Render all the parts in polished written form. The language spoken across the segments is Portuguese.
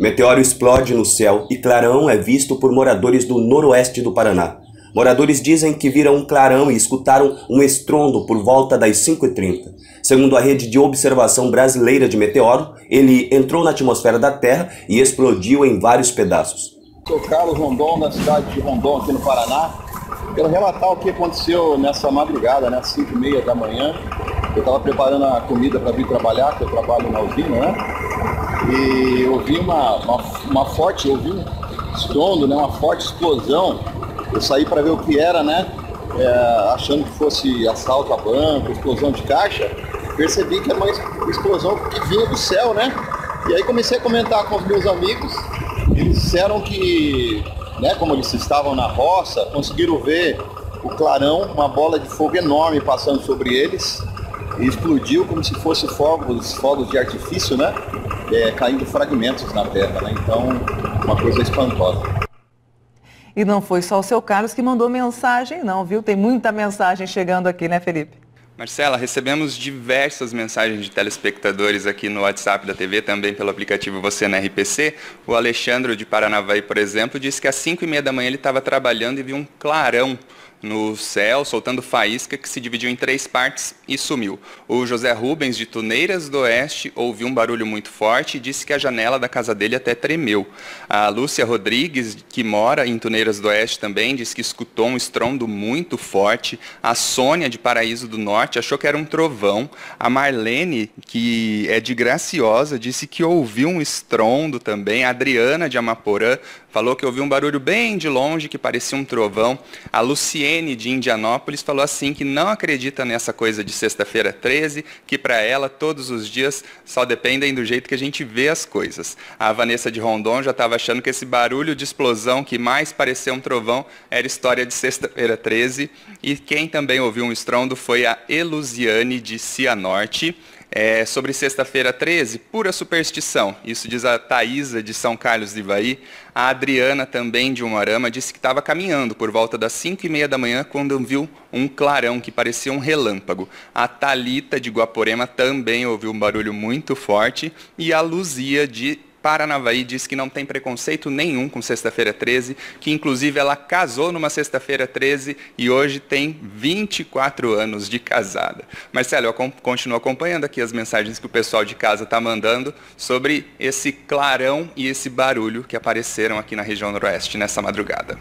Meteoro explode no céu e clarão é visto por moradores do noroeste do Paraná. Moradores dizem que viram um clarão e escutaram um estrondo por volta das 5h30. Segundo a Rede de Observação Brasileira de Meteoro, ele entrou na atmosfera da Terra e explodiu em vários pedaços. Sou Carlos Rondon, da cidade de Rondon, aqui no Paraná. Quero relatar o que aconteceu nessa madrugada, às 5h30 da manhã. Eu estava preparando a comida para vir trabalhar, que eu trabalho na usina, E ouvi um estrondo, uma forte explosão. Eu saí para ver o que era, achando que fosse assalto a banco, explosão de caixa. Percebi que era uma explosão que vinha do céu, E aí comecei a comentar com os meus amigos. Eles disseram que, como eles estavam na roça, conseguiram ver o clarão, uma bola de fogo enorme passando sobre eles. E explodiu como se fosse fogos de artifício, caindo fragmentos na terra, Então, uma coisa espantosa. E não foi só o seu Carlos que mandou mensagem, não, viu? Tem muita mensagem chegando aqui, Felipe? Marcela, recebemos diversas mensagens de telespectadores aqui no WhatsApp da TV, também pelo aplicativo Você na RPC. O Alexandre de Paranavaí, por exemplo, disse que às 5h30 da manhã ele estava trabalhando e viu um clarão no céu, soltando faísca, que se dividiu em 3 partes e sumiu. O José Rubens, de Tuneiras do Oeste, ouviu um barulho muito forte e disse que a janela da casa dele até tremeu. A Lúcia Rodrigues, que mora em Tuneiras do Oeste também, disse que escutou um estrondo muito forte. A Sônia, de Paraíso do Norte, achou que era um trovão. A Marlene, que é de Graciosa, disse que ouviu um estrondo também. A Adriana, de Amaporã, falou que ouviu um barulho bem de longe, que parecia um trovão. A Luciene, de Indianópolis, falou assim que não acredita nessa coisa de sexta-feira 13, que para ela todos os dias só dependem do jeito que a gente vê as coisas. A Vanessa de Rondon já estava achando que esse barulho de explosão que mais parecia um trovão era história de sexta-feira 13. E quem também ouviu um estrondo foi a Elusiane, de Cianorte. Sobre sexta-feira 13, pura superstição. Isso diz a Thaísa, de São Carlos de Ivaí. A Adriana, também de Umarama, disse que estava caminhando por volta das 5h30 da manhã quando viu um clarão que parecia um relâmpago. A Thalita, de Guaporema, também ouviu um barulho muito forte. E a Luzia, de Paranavaí, diz que não tem preconceito nenhum com sexta-feira 13, que inclusive ela casou numa sexta-feira 13 e hoje tem 24 anos de casada. Marcelo, eu continuo acompanhando aqui as mensagens que o pessoal de casa está mandando sobre esse clarão e esse barulho que apareceram aqui na região noroeste nessa madrugada.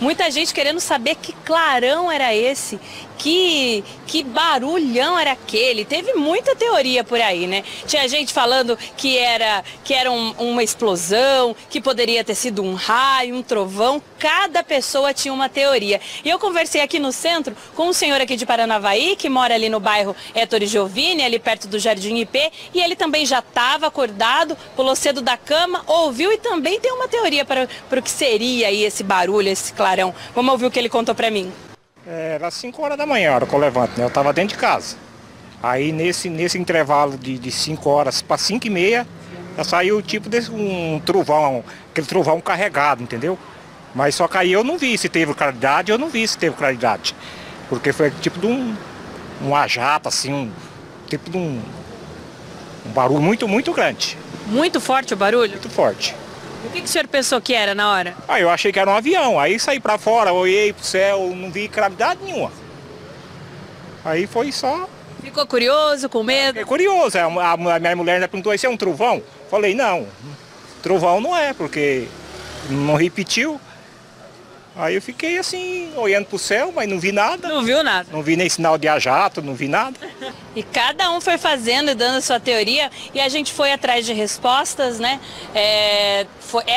Muita gente querendo saber que clarão era esse, que barulhão era aquele. Teve muita teoria por aí, Tinha gente falando que era uma explosão, que poderia ter sido um raio, um trovão. Cada pessoa tinha uma teoria. E eu conversei aqui no centro com um senhor aqui de Paranavaí, que mora ali no bairro Héctor Giovini, ali perto do Jardim IP. E ele também já estava acordado, pulou cedo da cama, ouviu e também tem uma teoria para o que seria aí esse barulho, esse clarão. Vamos ouvir o que ele contou pra mim. Era 5h da manhã, a hora que eu levanto, Eu tava dentro de casa. Aí nesse intervalo de 5h para 5h30, já saiu tipo desse um trovão, aquele trovão carregado, entendeu? Mas só que aí eu não vi se teve claridade, porque foi tipo de um ajata, assim, um barulho muito, muito grande. Muito forte o barulho? Muito forte. O que o senhor pensou que era na hora? Eu achei que era um avião, aí saí pra fora, olhei pro céu, não vi gravidade nenhuma. Aí foi só... Ficou curioso, com medo? Fiquei curioso, a minha mulher perguntou, isso é um trovão? Falei, não, trovão não é, porque não repetiu. Aí eu fiquei assim, olhando pro céu, mas não vi nada. Não viu nada? Não vi nem sinal de a jato, não vi nada. E cada um foi fazendo e dando a sua teoria e a gente foi atrás de respostas, né? É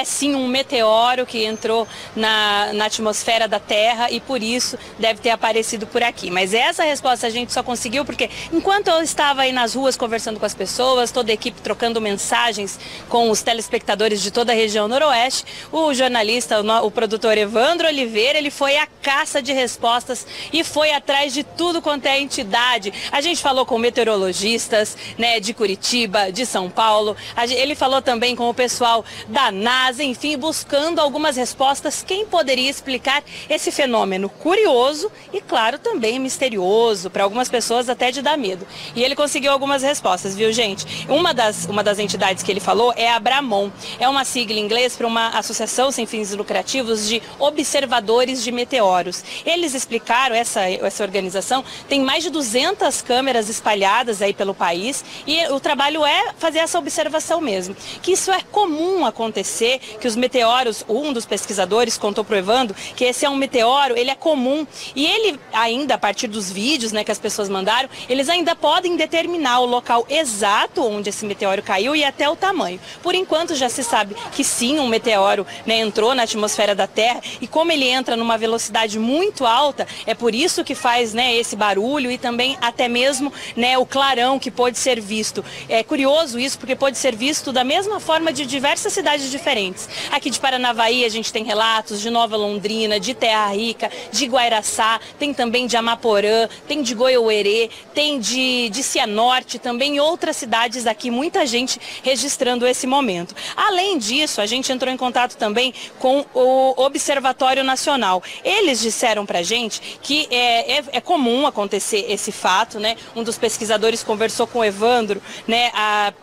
sim um meteoro que entrou na atmosfera da Terra e por isso deve ter aparecido por aqui. Mas essa resposta a gente só conseguiu porque enquanto eu estava aí nas ruas conversando com as pessoas, toda a equipe trocando mensagens com os telespectadores de toda a região noroeste, o jornalista, o produtor Evandro Oliveira, ele foi à caça de respostas e foi atrás de tudo quanto é entidade. A gente falou com meteorologistas, né, de Curitiba, de São Paulo, ele falou também com o pessoal da NASA, enfim, buscando algumas respostas, quem poderia explicar esse fenômeno curioso e, claro, também misterioso, para algumas pessoas até de dar medo. E ele conseguiu algumas respostas, viu, gente? Uma das entidades que ele falou é a Abramon, é uma sigla em inglês para uma associação sem fins lucrativos de observadores de meteoros. Eles explicaram, essa organização tem mais de 200 câmeras espalhadas aí pelo país e o trabalho é fazer essa observação mesmo, que isso é comum acontecer, que os meteoros, um dos pesquisadores contou pro Evandro que esse é um meteoro, ele é comum e ele ainda, a partir dos vídeos, né, que as pessoas mandaram, eles ainda podem determinar o local exato onde esse meteoro caiu e até o tamanho. Por enquanto já se sabe que sim, um meteoro, né, entrou na atmosfera da Terra e como ele entra numa velocidade muito alta, é por isso que faz, né, esse barulho e também até mesmo, né, o clarão que pode ser visto. É curioso isso porque pode ser visto da mesma forma de diversas cidades diferentes. Aqui de Paranavaí a gente tem relatos de Nova Londrina, de Terra Rica, de Guairaçá, tem também de Amaporã, tem de Goiôerê, tem de Cianorte, também outras cidades aqui, muita gente registrando esse momento. Além disso, a gente entrou em contato também com o Observatório Nacional. Eles disseram pra gente que é comum acontecer esse fato, né? Um dos pesquisadores conversou com o Evandro, né,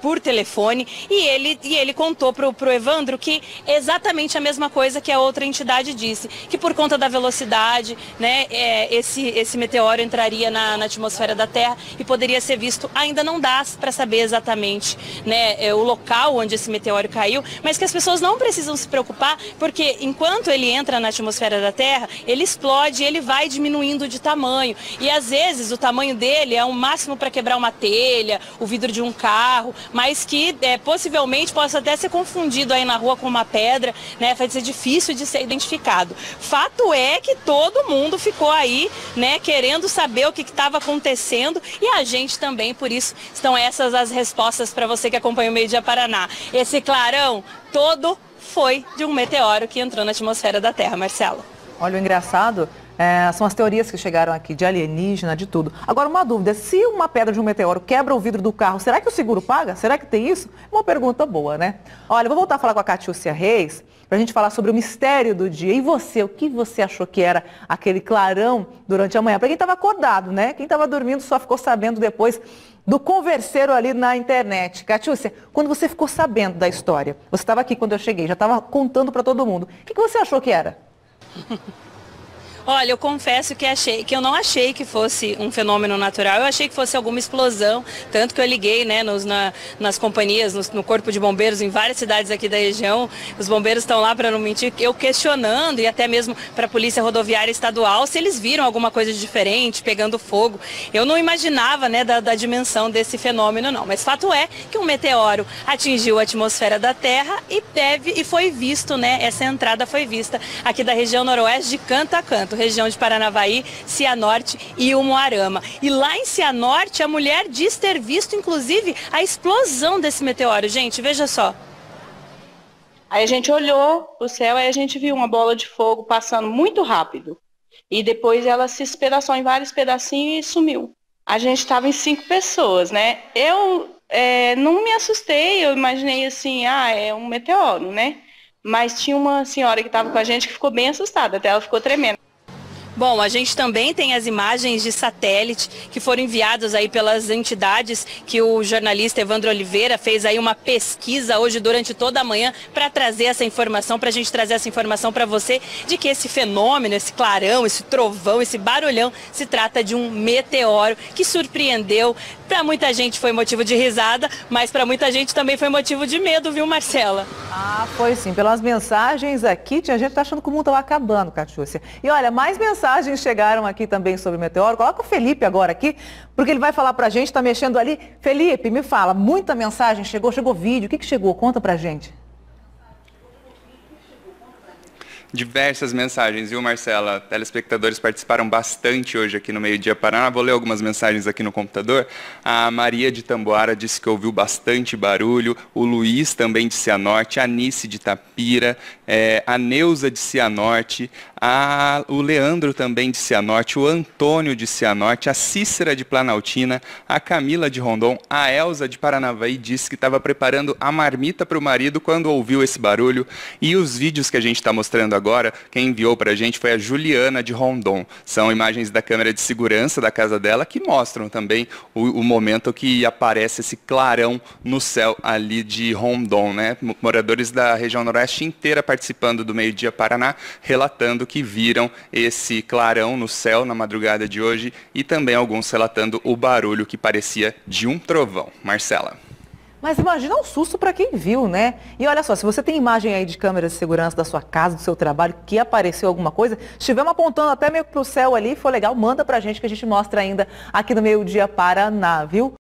por telefone e ele contou pro Evandro que exatamente a mesma coisa que a outra entidade disse, que por conta da velocidade, né, esse meteoro entraria na atmosfera da Terra e poderia ser visto. Ainda não dá para saber exatamente, né, o local onde esse meteoro caiu, mas que as pessoas não precisam se preocupar porque enquanto ele entra na atmosfera da Terra, ele explode, ele vai diminuindo de tamanho e às vezes o tamanho dele é um máximo para quebrar uma telha, o vidro de um carro, mas que possivelmente possa até ser confundido aí na rua com uma pedra, né? Vai ser difícil de ser identificado. Fato é que todo mundo ficou aí, né, querendo saber o que estava acontecendo e a gente também, por isso, estão essas as respostas para você que acompanha o Meio Dia Paraná. Esse clarão todo foi de um meteoro que entrou na atmosfera da Terra, Marcelo. Olha, o engraçado... são as teorias que chegaram aqui, de alienígena, de tudo. Agora, uma dúvida, se uma pedra de um meteoro quebra o vidro do carro, será que o seguro paga? Será que tem isso? Uma pergunta boa, né? Olha, vou voltar a falar com a Catiúcia Reis, pra gente falar sobre o mistério do dia. E você, o que você achou que era aquele clarão durante a manhã? Pra quem estava acordado, né? Quem estava dormindo só ficou sabendo depois do converseiro ali na internet. Catiúcia, quando você ficou sabendo da história, você estava aqui quando eu cheguei, já estava contando pra todo mundo. O que você achou que era? Olha, eu confesso que eu não achei que fosse um fenômeno natural, eu achei que fosse alguma explosão, tanto que eu liguei, né, nas companhias, no corpo de bombeiros, em várias cidades aqui da região, os bombeiros estão lá para não mentir, eu questionando e até mesmo para a Polícia Rodoviária Estadual, se eles viram alguma coisa diferente, pegando fogo. Eu não imaginava, né, da dimensão desse fenômeno, não, mas fato é que um meteoro atingiu a atmosfera da Terra e foi visto, né, essa entrada foi vista aqui da região noroeste de canto a canto. Região de Paranavaí, Cianorte e Umuarama. E lá em Cianorte, a mulher diz ter visto, inclusive, a explosão desse meteoro. Gente, veja só. Aí a gente olhou o céu, aí a gente viu uma bola de fogo passando muito rápido. E depois ela se espedaçou em vários pedacinhos e sumiu. A gente estava em 5 pessoas, né? Eu não me assustei, eu imaginei assim, é um meteoro, né? Mas tinha uma senhora que estava com a gente que ficou bem assustada, até ela ficou tremendo. Bom, a gente também tem as imagens de satélite que foram enviadas aí pelas entidades que o jornalista Evandro Oliveira fez aí uma pesquisa hoje durante toda a manhã para trazer essa informação, para a gente trazer essa informação para você de que esse fenômeno, esse clarão, esse trovão, esse barulhão se trata de um meteoro que surpreendeu. Para muita gente foi motivo de risada, mas para muita gente também foi motivo de medo, viu, Marcela? Ah, foi sim. Pelas mensagens aqui, tinha gente que tá achando que o mundo estava acabando, Catiúcia. E olha, mais mensagens mensagens chegaram aqui também sobre o meteoro. Coloca o Felipe agora aqui, porque ele vai falar pra gente, tá mexendo ali. Felipe, me fala, muita mensagem chegou, chegou vídeo, o que que chegou? Conta pra gente. Diversas mensagens, viu, Marcela? Telespectadores participaram bastante hoje aqui no Meio-Dia Paraná. Vou ler algumas mensagens aqui no computador. A Maria de Tamboara disse que ouviu bastante barulho. O Luiz também de Cianorte. A Nice de Tapira. A Neuza de Cianorte. O Leandro também de Cianorte. O Antônio de Cianorte. A Cícera de Planaltina. A Camila de Rondon. A Elza de Paranavaí disse que estava preparando a marmita para o marido quando ouviu esse barulho. E os vídeos que a gente está mostrando agora, quem enviou para a gente foi a Juliana de Rondon. São imagens da câmera de segurança da casa dela que mostram também o momento que aparece esse clarão no céu ali de Rondon, né? Moradores da região noroeste inteira participando do Meio-Dia Paraná, relatando que viram esse clarão no céu na madrugada de hoje e também alguns relatando o barulho que parecia de um trovão. Marcela. Mas imagina um susto para quem viu, né? E olha só, se você tem imagem aí de câmeras de segurança da sua casa, do seu trabalho, que apareceu alguma coisa, estivemos apontando até meio pro céu ali, foi legal, manda pra gente que a gente mostra ainda aqui no Meio-Dia Paraná, viu?